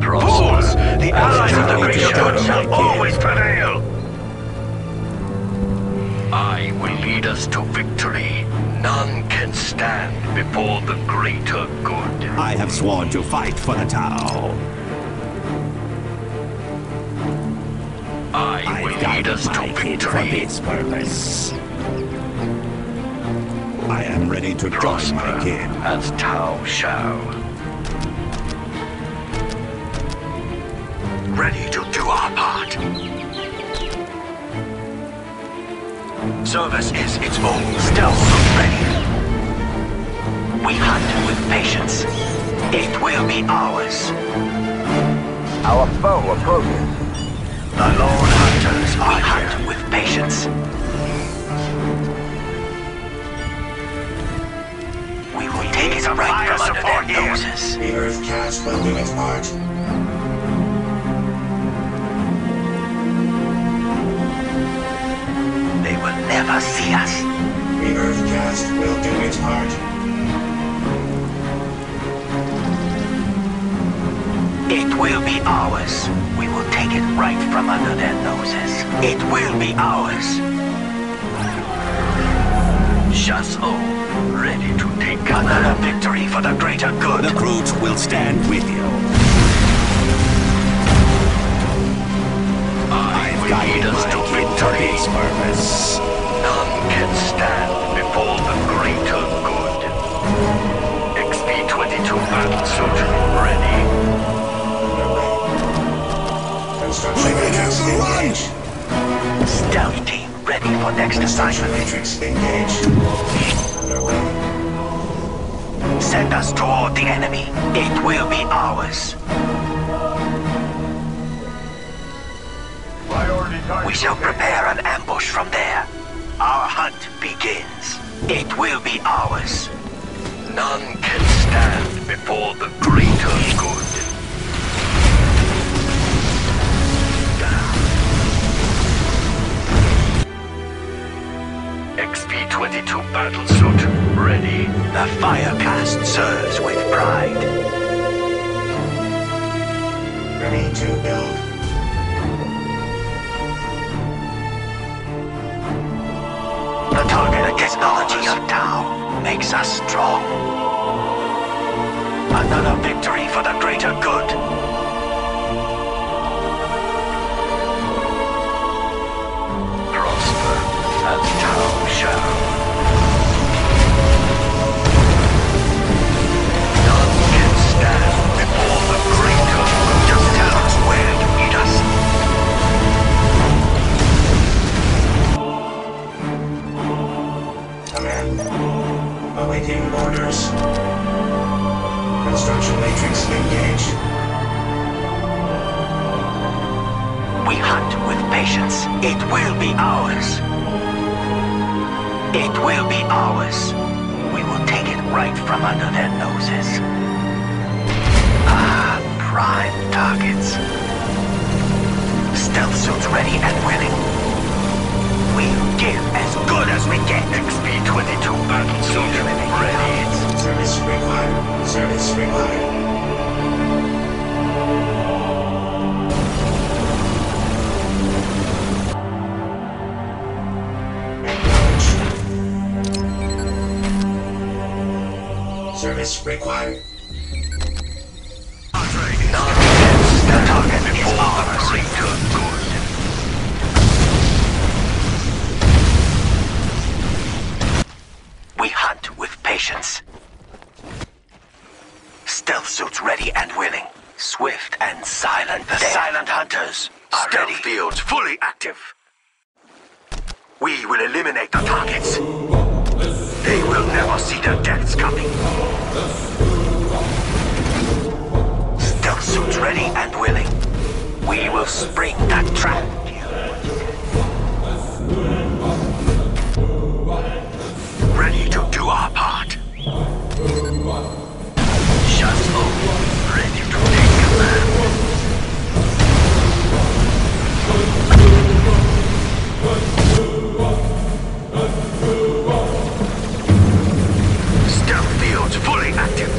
Fools! The allies of the Great Shot shall always prevail! I will lead us to victory. None can stand before the greater good. I have sworn to fight for the Tao. I will lead us to victory. For its purpose. I am ready to join my kin. As Tao shall. Ready to do our part. Service is its own stealth ready. We hunt with patience. It will be ours. Our foe approaches. The Lord Hunters are hunt with patience. We will take his right from under their noses. The earth cast will do its part. They will never see us. The earth cast will do its part. It will be ours. We will take it right from under their noses. It will be ours. Shas'O, ready to take another victory for the greater good. The Groot will stand with you. I've guided us to victory. Purpose. None can stand before the greater good. XB22 battle suit ready. Stealth team ready for next assignment. Matrix engaged. Send us toward the enemy. It will be ours. We shall prepare an ambush from there. Our hunt begins. It will be ours. None can stand before the greater good. XB22 battlesuit ready. The Firecast serves with pride. Ready to build. The targeted technology of Tao makes us strong. Another victory for the greater good. Awaiting orders. Construction matrix engaged. We hunt with patience. It will be ours. It will be ours. We will take it right from under their noses. Ah, prime targets. Stealth suits ready and willing. We give as good as we get. XB22 battle soldier ready. Service required. Service required. Acknowledged. Service required. Not against the target is ours. Stealth suits ready and willing. Swift and silent. The silent hunters are ready. Stealth fields fully active. We will eliminate the targets. They will never see their deaths coming. Stealth suits ready and willing. We will spring that trap. Ready to do our part. Shas'O, ready to take command. Stealth fields fully active.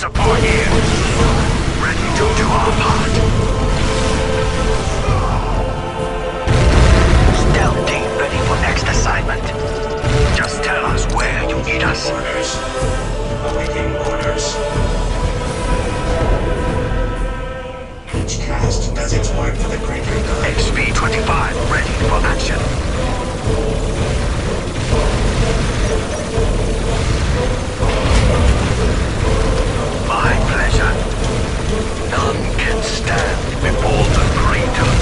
us upon you. Ready to do our part. Stealth team ready for next assignment. Just tell us where you need us. Orders. Awaiting orders. Each cast does its work for the greater good. XB25 ready for action. My pleasure. None can stand before the greater good.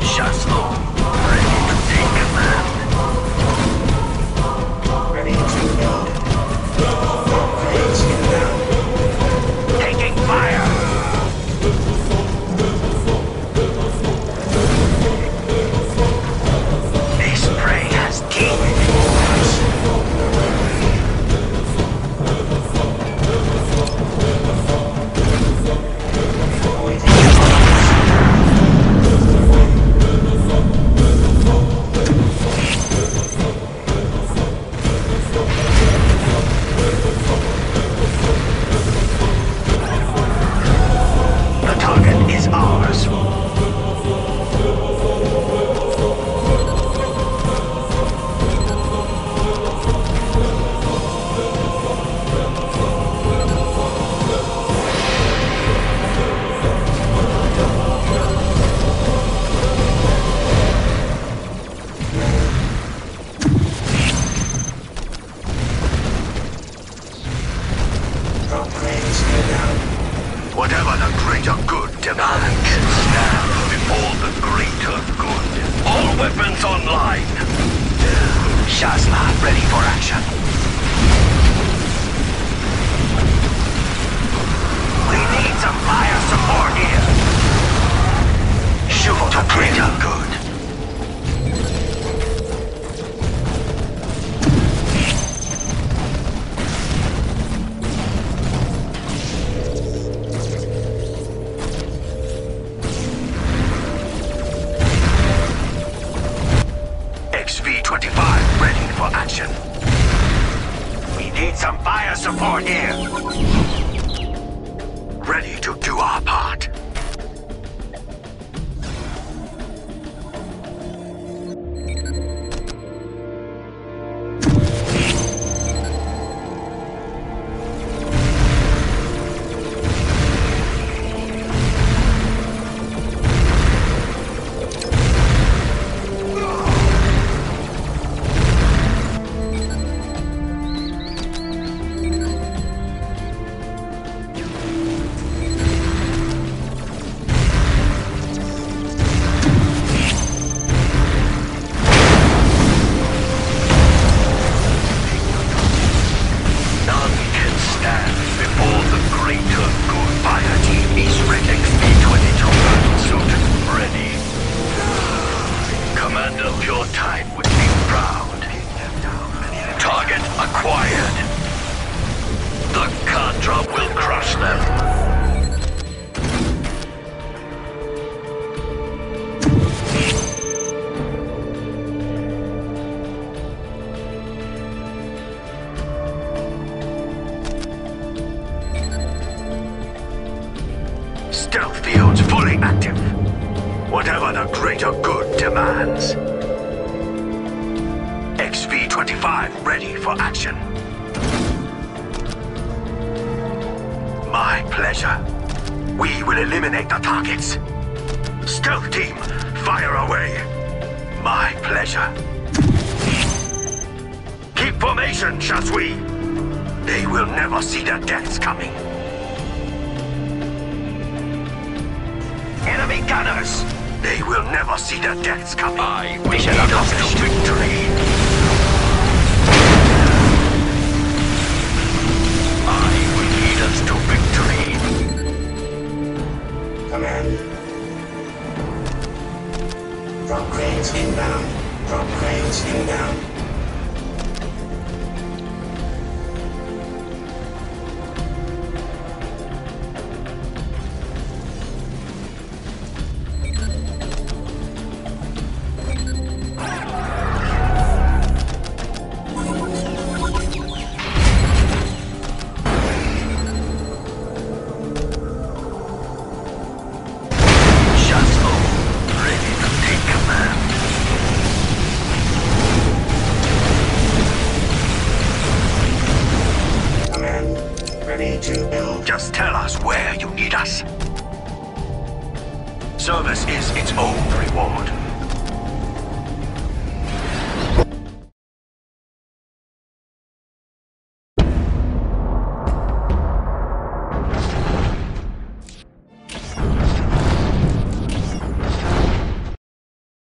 Shas'O, ready to take command. Ready to build. Upgrades inbound. Taking fire. This prey has teeth. Whatever the greater good demands, can stand before the greater good. All weapons online. Shazma ready for action. We need some fire support here. Shoot for the greater good. XB25 ready for action. We need some fire support here. Ready to do our part. Acquired. The Kantra will crush them. Stealth fields fully active. Whatever the greater good demands. XB25 ready for action. My pleasure. We will eliminate the targets. Stealth team, fire away. My pleasure. Keep formation, Shazma. They will never see their deaths coming. Enemy gunners. They will never see their deaths coming. We shall accomplish victory. I will lead us to Tell us where you need us. Service is its own reward.